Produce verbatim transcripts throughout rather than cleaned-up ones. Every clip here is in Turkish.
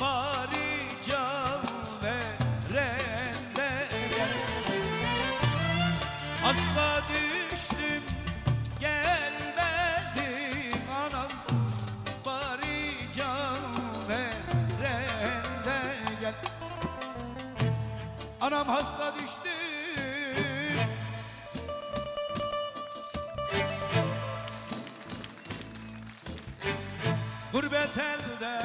bari can verenlere. Asla düştüm gelmedim anam, bari can verenlere. Anam hasta düştüm. Gurbet elde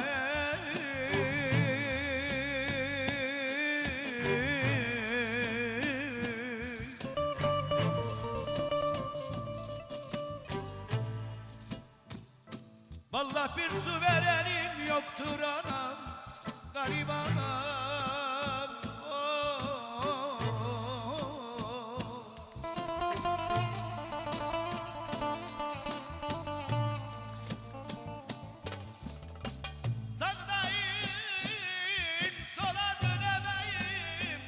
vallahi bir su verenim yoktur anam, garip anam. Oh, oh, oh. Sağdayım, sola dönemeyim,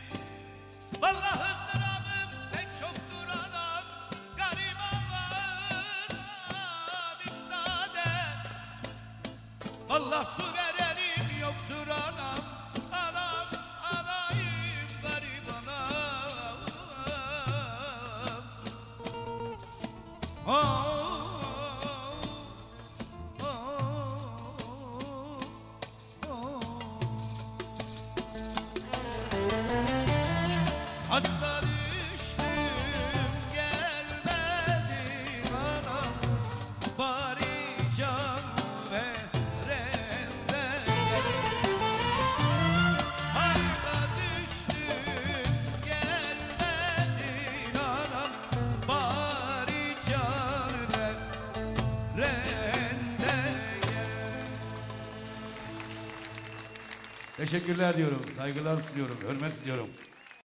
vallahi ızdırabım pek çoktur anam, garip anam. İmdat et, Allah su verenim yoktur anam, anam, anayım, garip anam. Oh, oh, oh, oh. Hasta düştüm gelmedim anam, bari can verenden. Hasta düştüm gelmedim anam, bari can verenden. Teşekkürler diyorum, saygılar sunuyorum, hürmet sunuyorum.